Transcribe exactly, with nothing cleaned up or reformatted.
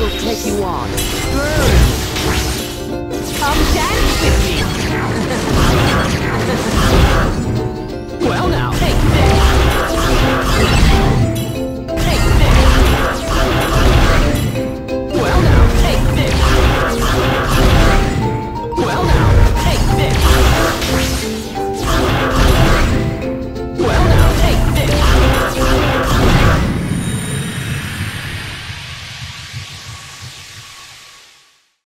will take you on. Burn! Come dance with me!